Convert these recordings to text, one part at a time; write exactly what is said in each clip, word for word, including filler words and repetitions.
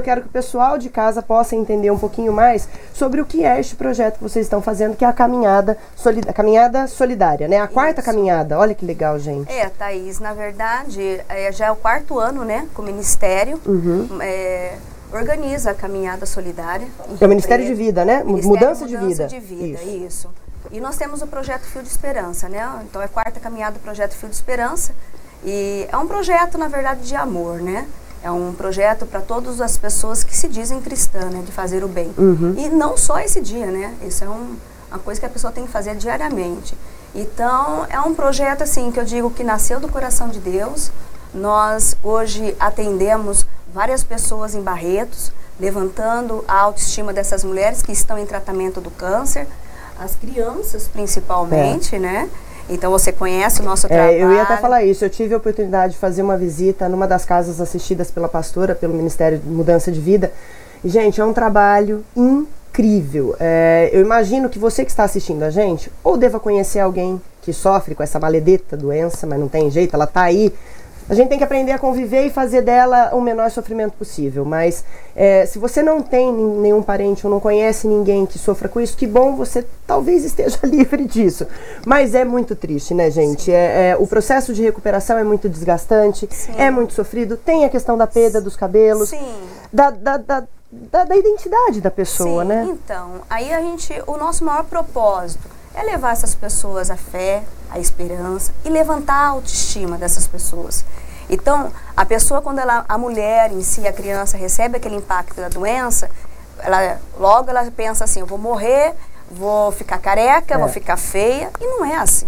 eu quero que o pessoal de casa possa entender um pouquinho mais sobre o que é este projeto que vocês estão fazendo, que é a Caminhada, solid... a caminhada Solidária, né? A quarta Isso. caminhada. Olha que legal, gente. É, Thaís, na verdade, é, já é o quarto ano, né, com o Ministério. Uhum. É... Organiza a Caminhada Solidária. É o Ministério de Vida, né? Mudança de Vida. Mudança de Vida, isso. isso. E nós temos o projeto Fio de Esperança, né? Então é a quarta caminhada do projeto Fio de Esperança. E é um projeto, na verdade, de amor, né? É um projeto para todas as pessoas que se dizem cristãs, né? De fazer o bem. Uhum. E não só esse dia, né? Isso é um, uma coisa que a pessoa tem que fazer diariamente. Então é um projeto, assim, que eu digo que nasceu do coração de Deus. Nós hoje atendemos várias pessoas em Barretos, levantando a autoestima dessas mulheres que estão em tratamento do câncer, as crianças principalmente, é. né? Então você conhece o nosso trabalho. É, eu ia até falar isso, eu tive a oportunidade de fazer uma visita numa das casas assistidas pela pastora, pelo Ministério de Mudança de Vida. Gente, é um trabalho incrível. É, eu imagino que você que está assistindo a gente, ou deva conhecer alguém que sofre com essa maledita doença, mas não tem jeito, ela está aí. A gente tem que aprender a conviver e fazer dela o menor sofrimento possível. Mas é, se você não tem nenhum parente ou não conhece ninguém que sofra com isso, que bom, você talvez esteja livre disso. Mas é muito triste, né, gente? É, é, o processo de recuperação é muito desgastante, Sim. é muito sofrido. Tem a questão da perda dos cabelos, Sim. da, da, da, da, da identidade da pessoa, Sim, né? Então, aí a gente, o nosso maior propósito é levar essas pessoas à fé, à esperança e levantar a autoestima dessas pessoas. Então, a pessoa, quando ela, a mulher em si, a criança, recebe aquele impacto da doença, ela, logo ela pensa assim, eu vou morrer, vou ficar careca, é. vou ficar feia. E não é assim,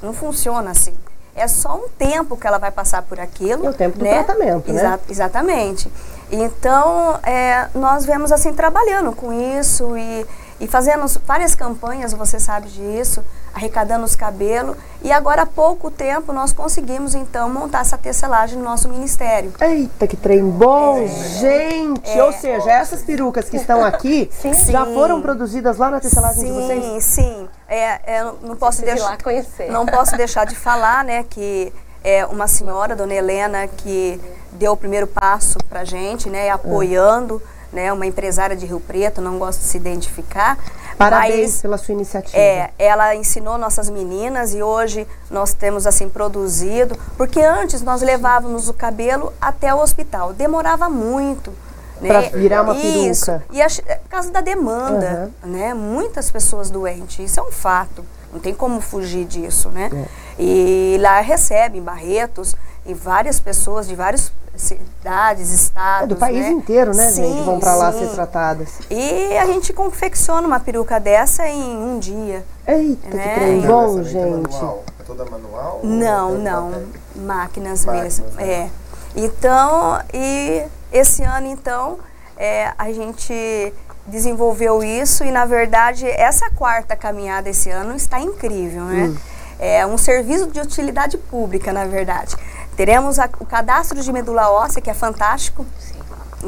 não funciona assim. É só um tempo que ela vai passar por aquilo. É o tempo do né? tratamento, né? Exa exatamente. Então, é, nós vemos assim, trabalhando com isso e... E fazemos várias campanhas, você sabe disso, arrecadando os cabelos. E agora há pouco tempo nós conseguimos, então, montar essa tecelagem no nosso ministério. Eita, que trem bom, é. gente! É. Ou seja, essas perucas que estão aqui sim, já sim. foram produzidas lá na tecelagem sim, de vocês? Sim, sim. É, é, não, posso deixar, não posso deixar de falar, né, que é uma senhora, dona Helena, que deu o primeiro passo pra gente, né, apoiando... É. Né, uma empresária de Rio Preto, não gosto de se identificar. Parabéns mas, pela sua iniciativa. É, ela ensinou nossas meninas e hoje nós temos assim produzido, porque antes nós levávamos o cabelo até o hospital, demorava muito. Né? Para virar uma isso, peruca. E a, por causa da demanda, uhum. né, muitas pessoas doentes, isso é um fato, não tem como fugir disso. Né? É. E lá recebe em Barretos e várias pessoas de vários cidades, estados, é do país né? inteiro, né, sim, gente? Vão pra lá sim. ser tratadas. E a gente confecciona uma peruca dessa em um dia. Eita, né? que trem bom, gente. É toda manual? Não, é não. Máquinas, Máquinas mesmo. Né? É. Então, e esse ano, então, é, a gente desenvolveu isso e, na verdade, essa quarta caminhada esse ano está incrível, né? Hum. É um serviço de utilidade pública, na verdade. Teremos a, o cadastro de medula óssea, que é fantástico. Sim.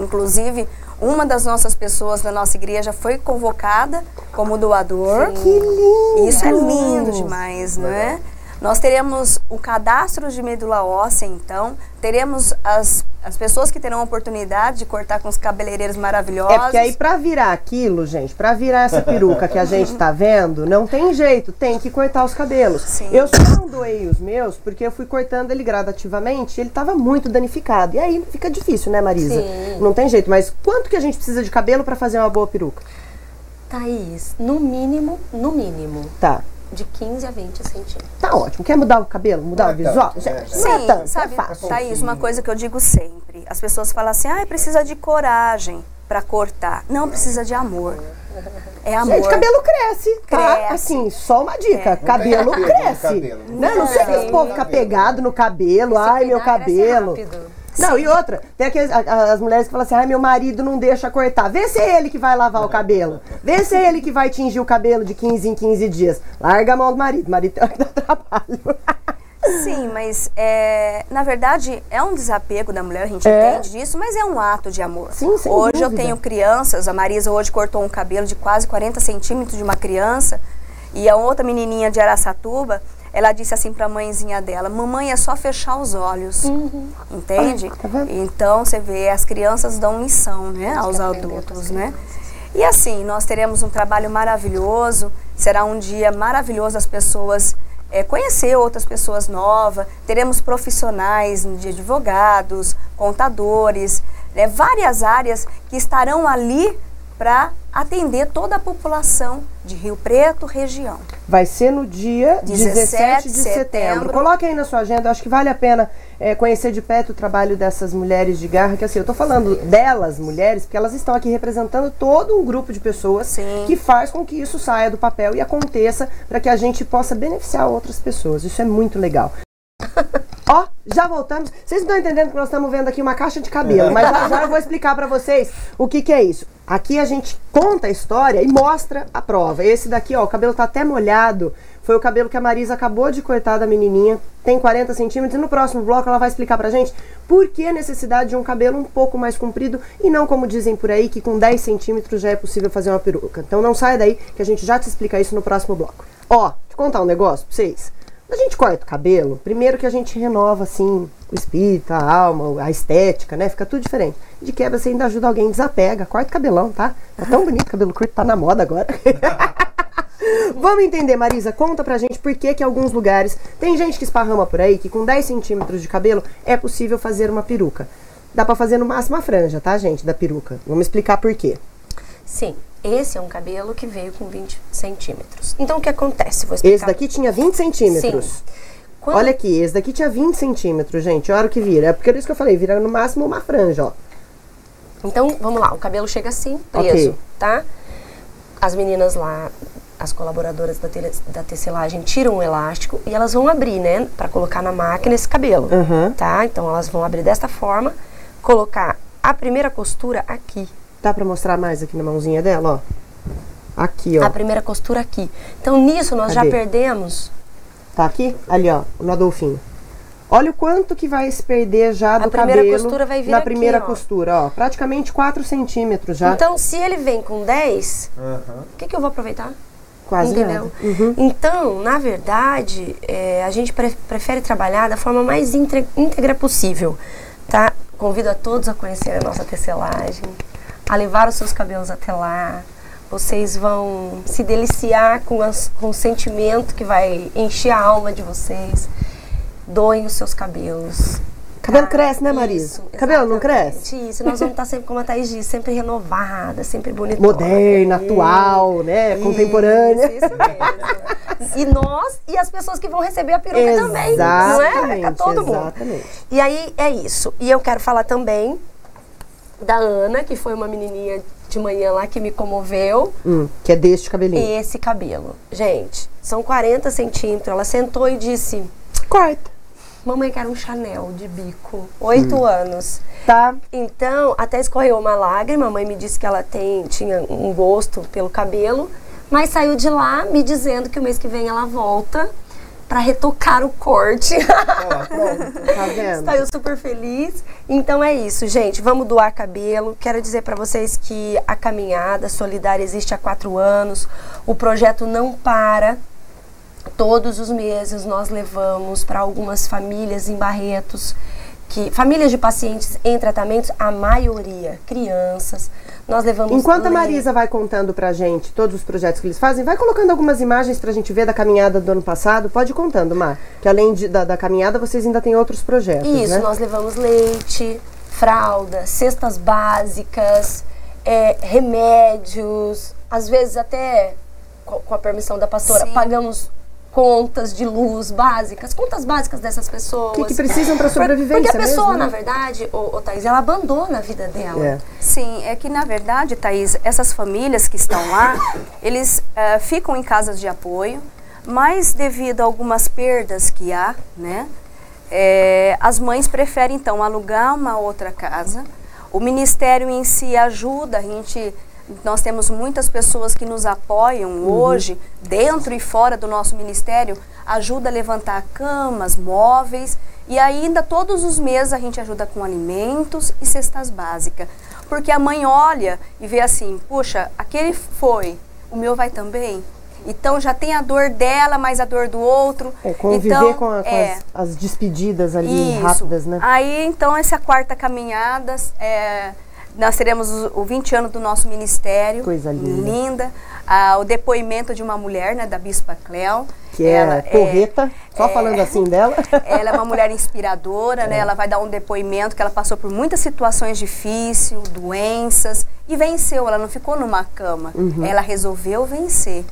Inclusive, uma das nossas pessoas da nossa igreja foi convocada como doador. Sim. Que lindo! Isso é lindo demais, não é? Nós teremos o cadastro de medula óssea, então. Teremos as, as pessoas que terão a oportunidade de cortar com os cabeleireiros maravilhosos. É porque aí pra virar aquilo, gente, pra virar essa peruca que a gente tá vendo, não tem jeito, tem que cortar os cabelos. Sim. Eu só não doei os meus porque eu fui cortando ele gradativamente, ele tava muito danificado. E aí fica difícil, né, Marisa? Sim. Não tem jeito, mas quanto que a gente precisa de cabelo pra fazer uma boa peruca? Thaís, no mínimo, no mínimo. Tá. De quinze a vinte centímetros. Tá ótimo. Quer mudar o cabelo? Mudar o visual? Sim, sabe, Thaís, uma coisa que eu digo sempre. As pessoas falam assim, ah, precisa de coragem pra cortar. Não, precisa de amor. É amor. Gente, cabelo cresce, tá? Cresce. Assim, só uma dica, é. cabelo não cresce. Cabelo. Não, não sei que esse povo fica pegado no cabelo, se ai, meu cabelo. Não, Sim. e outra, tem aqui as, as mulheres que falam assim, ai, ah, meu marido não deixa cortar. Vê se é ele que vai lavar o cabelo. Vê se é ele que vai tingir o cabelo de quinze em quinze dias. Larga a mão do marido, o marido tem que dar trabalho. Sim, mas é, na verdade é um desapego da mulher, a gente é. entende disso, mas é um ato de amor. Sim, sem hoje dúvida. Eu tenho crianças, a Marisa hoje cortou um cabelo de quase quarenta centímetros de uma criança e a outra menininha de Aracatuba, ela disse assim para a mãezinha dela, mamãe, é só fechar os olhos, uhum. entende? Uhum. Então, você vê, as crianças dão lição, né, aos adultos, né? E assim, nós teremos um trabalho maravilhoso, será um dia maravilhoso as pessoas é, conhecer outras pessoas novas, teremos profissionais de advogados, contadores, né, várias áreas que estarão ali para atender toda a população de Rio Preto, região. Vai ser no dia dezessete de setembro. Coloque aí na sua agenda, acho que vale a pena é, conhecer de perto o trabalho dessas mulheres de garra, que assim, eu tô falando Sim. delas, mulheres, porque elas estão aqui representando todo um grupo de pessoas Sim. que faz com que isso saia do papel e aconteça para que a gente possa beneficiar outras pessoas. Isso é muito legal. Ó, já voltamos. Vocês não estão entendendo que nós estamos vendo aqui uma caixa de cabelo, mas já, já eu vou explicar para vocês o que que é isso. Aqui a gente conta a história e mostra a prova. Esse daqui, ó, o cabelo tá até molhado. Foi o cabelo que a Marisa acabou de cortar da menininha. Tem quarenta centímetros. E no próximo bloco ela vai explicar pra gente por que a necessidade de um cabelo um pouco mais comprido e não como dizem por aí, que com dez centímetros já é possível fazer uma peruca. Então não sai daí que a gente já te explica isso no próximo bloco. Ó, deixa eu contar um negócio pra vocês. A gente corta o cabelo, primeiro que a gente renova, assim, o espírito, a alma, a estética, né? Fica tudo diferente. De quebra, você ainda ajuda alguém, desapega, corta o cabelão, tá? Tá tão bonito, cabelo curto, tá na moda agora. Vamos entender, Marisa, conta pra gente por que que em alguns lugares tem gente que esparrama por aí, que com dez centímetros de cabelo é possível fazer uma peruca. Dá pra fazer no máximo a franja, tá, gente, da peruca. Vamos explicar por quê. Sim. Esse é um cabelo que veio com vinte centímetros. Então, o que acontece? Vou explicar. Esse daqui tinha vinte centímetros. Sim. Quando... Olha aqui, esse daqui tinha vinte centímetros, gente. Olha o que vira. É porque é isso que eu falei, vira no máximo uma franja, ó. Então, vamos lá. O cabelo chega assim, preso, okay. tá? As meninas lá, as colaboradoras da, tele... da tecelagem, tiram o elástico e elas vão abrir, né? Pra colocar na máquina esse cabelo, uhum. tá? Então, elas vão abrir desta forma, colocar a primeira costura aqui. Dá pra mostrar mais aqui na mãozinha dela, ó? Aqui, ó. A primeira costura aqui. Então, nisso, nós Cadê? já perdemos... Tá aqui? Ali, ó, no Adolfinho. Olha o quanto que vai se perder já do cabelo. A primeira costura vai vir aqui, ó. Na primeira costura, ó. Praticamente quatro centímetros já. Então, se ele vem com dez, uhum. o que que eu vou aproveitar? Quase Entendeu? nada. Uhum. Então, na verdade, é, a gente pre prefere trabalhar da forma mais íntegra possível, tá? Convido a todos a conhecerem a nossa tecelagem, a levar os seus cabelos até lá. Vocês vão se deliciar com, as, com o sentimento que vai encher a alma de vocês. Doem os seus cabelos. Cabelo tá? cresce, né, Marisa? Isso, cabelo não cresce? Isso, nós vamos estar sempre, como a Thaís diz, sempre renovada, sempre bonitona. Moderna, é. atual, né? Isso, contemporânea. Isso mesmo. E nós e as pessoas que vão receber a peruca exatamente, também, não é? É todo mundo. Exatamente. E aí, é isso. E eu quero falar também da Ana, que foi uma menininha de manhã lá que me comoveu. Hum, que é deste cabelinho. E esse cabelo. Gente, são quarenta centímetros. Ela sentou e disse... Corta. Mamãe quer um Chanel de bico. Oito hum. anos. Tá. Então, até escorreu uma lágrima. A mãe me disse que ela tem, tinha um gosto pelo cabelo. Mas saiu de lá me dizendo que o mês que vem ela volta pra retocar o corte. Ó, pronto, tá vendo? Estou super feliz. Então é isso, gente. Vamos doar cabelo. Quero dizer pra vocês que a caminhada solidária existe há quatro anos. O projeto não para. Todos os meses nós levamos para algumas famílias em Barretos, que, famílias de pacientes em tratamentos, a maioria, crianças. Nós levamos... Enquanto a Marisa vai contando pra gente todos os projetos que eles fazem, vai colocando algumas imagens pra gente ver da caminhada do ano passado. Pode ir contando, Mar, que além de, da, da caminhada, vocês ainda têm outros projetos, Isso, né? nós levamos leite, fralda, cestas básicas, é, remédios, às vezes até, com, com a permissão da pastora, Sim. pagamos... contas de luz básicas, contas básicas dessas pessoas. Que, que precisam para sobrevivência. Porque a pessoa, mesmo, né? na verdade, o, o Thaís, ela abandona a vida dela. É. Sim, é que na verdade, Thaís, essas famílias que estão lá, eles uh, ficam em casas de apoio, mas devido a algumas perdas que há, né, é, as mães preferem então alugar uma outra casa. O Ministério em si ajuda, a gente... Nós temos muitas pessoas que nos apoiam uhum. hoje, dentro e fora do nosso ministério, ajuda a levantar camas, móveis, e ainda todos os meses a gente ajuda com alimentos e cestas básicas. Porque a mãe olha e vê assim, puxa, aquele foi, o meu vai também. Então já tem a dor dela, mais a dor do outro. É, conviver então, com, a, com é, as, as despedidas ali isso. rápidas, né? Aí então essa quarta caminhada, é, nós teremos o vinte anos do nosso ministério. Coisa linda. linda. Ah, o depoimento de uma mulher, né, da Bispa Cléo. Que ela é porreta, é, só é, falando assim dela. Ela é uma mulher inspiradora, é. né? Ela vai dar um depoimento que ela passou por muitas situações difíceis, doenças, e venceu, ela não ficou numa cama. Uhum. Ela resolveu vencer.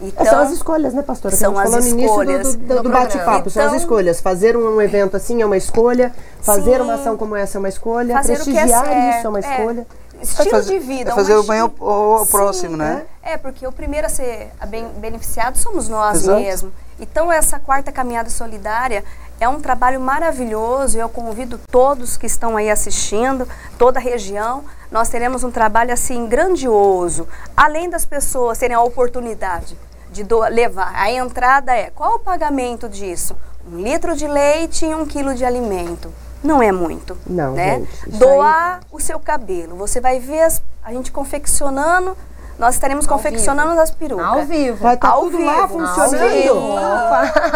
Então, são as escolhas, né, pastora? Que são as escolhas. Do, do, do bate-papo, então, são as escolhas. Fazer um evento assim é uma escolha, fazer sim, uma ação como essa é uma escolha, fazer prestigiar o que é, isso é uma é, escolha. Estilo é fazer, de vida. É fazer um o bem ao, ao sim, próximo, né? É, porque o primeiro a ser beneficiado somos nós mesmos. Então, essa quarta caminhada solidária é um trabalho maravilhoso. Eu convido todos que estão aí assistindo, toda a região. Nós teremos um trabalho, assim, grandioso. Além das pessoas terem a oportunidade de doar, levar. A entrada é, qual o pagamento disso? Um litro de leite e um quilo de alimento. Não é muito, não, né? Gente, doar aí... o seu cabelo. Você vai ver as, a gente confeccionando... Nós estaremos ao confeccionando vivo. as perucas. Ao vivo. Vai estar ao tudo vivo. lá funcionando.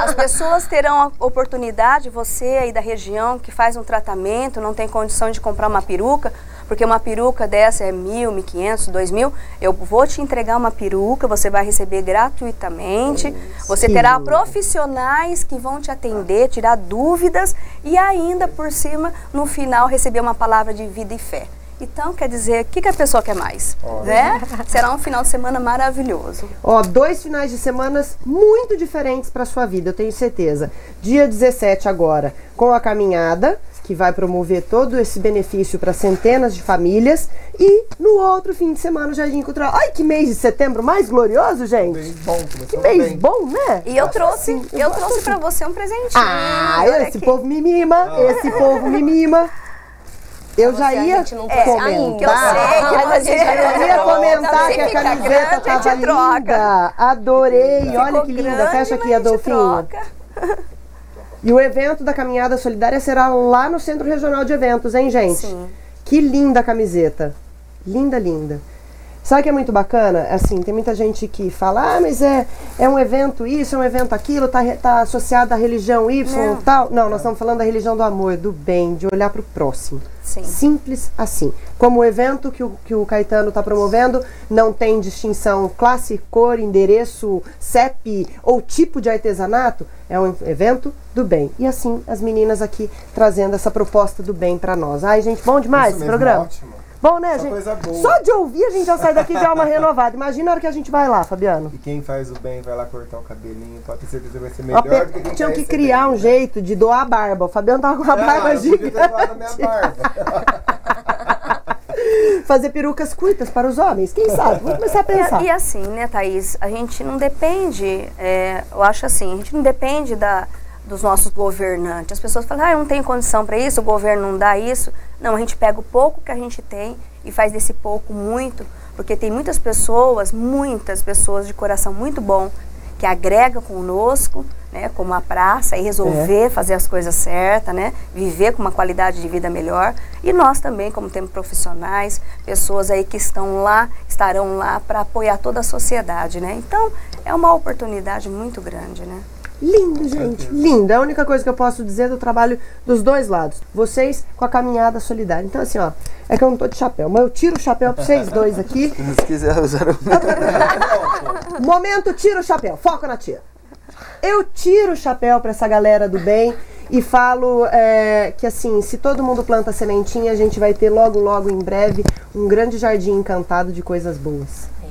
As pessoas terão a oportunidade, você aí da região que faz um tratamento, não tem condição de comprar uma peruca, porque uma peruca dessa é mil, mil e quinhentos, dois mil, eu vou te entregar uma peruca, você vai receber gratuitamente, é, você sim. terá profissionais que vão te atender, tirar dúvidas e ainda por cima, no final, receber uma palavra de vida e fé. Então, quer dizer, o que, que a pessoa quer mais? Oh, né? Será um final de semana maravilhoso. Ó, oh, dois finais de semana muito diferentes para a sua vida, eu tenho certeza. Dia dezessete agora, com a caminhada, que vai promover todo esse benefício para centenas de famílias. E no outro fim de semana, o Jardim Cultural. Ai, que mês de setembro mais glorioso, gente! Bem bom, que mês bem. bom, né? E eu Acho trouxe, assim, eu, eu trouxe assim. para você um presentinho. Ah, esse aqui. povo me mima, ah. esse povo me mima. Eu já ia comentar que a camiseta estava linda. Adorei. Olha que linda. Fecha aqui, Adolfinho. E o evento da Caminhada Solidária será lá no Centro Regional de Eventos, hein, gente? Sim. Que linda a camiseta. Linda, linda. Sabe o que é muito bacana? Assim, tem muita gente que fala, ah, mas é, é um evento isso, é um evento aquilo, tá, tá associado à religião Y ou tal. Não, nós estamos falando da religião do amor, do bem, de olhar para o próximo. Sim. Simples assim. Como o evento que o, que o Caetano está promovendo, não tem distinção classe, cor, endereço, C E P ou tipo de artesanato, é um evento do bem. E assim, as meninas aqui trazendo essa proposta do bem para nós. Ai, gente, bom demais isso esse mesmo, programa. Ótimo. Bom, né, Só gente? Coisa boa. Só de ouvir a gente já sai daqui de alma renovada. Imagina a hora que a gente vai lá, Fabiano. E quem faz o bem vai lá cortar o cabelinho, pode ter certeza que vai ser melhor. Pe... Que Tinham que criar bem, um né? jeito de doar a barba. O Fabiano tava com a barba gigante. Eu podia ter doado a minha barba. Fazer perucas curtas para os homens, quem sabe? Vou começar a pensar. E, e assim, né, Thaís? A gente não depende, é, eu acho assim, a gente não depende da... dos nossos governantes. As pessoas falam, ah, eu não tenho condição para isso, o governo não dá isso. Não, a gente pega o pouco que a gente tem e faz desse pouco muito, porque tem muitas pessoas, muitas pessoas de coração muito bom, que agrega conosco, né, como a praça, e resolver é. fazer as coisas certas, né, viver com uma qualidade de vida melhor. E nós também, como temos profissionais, pessoas aí que estão lá, estarão lá para apoiar toda a sociedade, né. Então, é uma oportunidade muito grande, né. Lindo, gente, lindo. A única coisa que eu posso dizer é do trabalho dos dois lados. Vocês com a caminhada solidária. Então, assim, ó, é que eu não tô de chapéu, mas eu tiro o chapéu pra vocês dois aqui. Se quiser usar o meu. Momento, tiro o chapéu. Foco na tia. Eu tiro o chapéu pra essa galera do bem e falo é, que, assim, se todo mundo planta sementinha, a gente vai ter logo, logo, em breve, um grande jardim encantado de coisas boas.